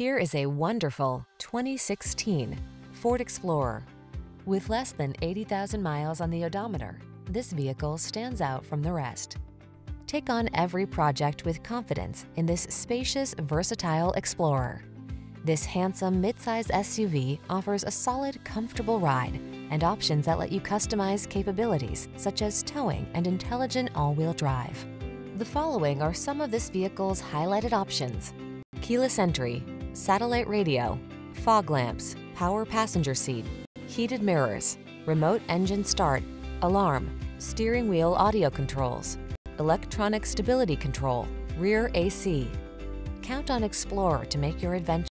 Here is a wonderful 2016 Ford Explorer. With less than 80,000 miles on the odometer, this vehicle stands out from the rest. Take on every project with confidence in this spacious, versatile Explorer. This handsome midsize SUV offers a solid, comfortable ride and options that let you customize capabilities such as towing and intelligent all-wheel drive. The following are some of this vehicle's highlighted options: keyless entry, satellite radio, fog lamps, power passenger seat, heated mirrors, remote engine start, alarm, steering wheel audio controls, electronic stability control, rear AC. Count on Explorer to make your adventure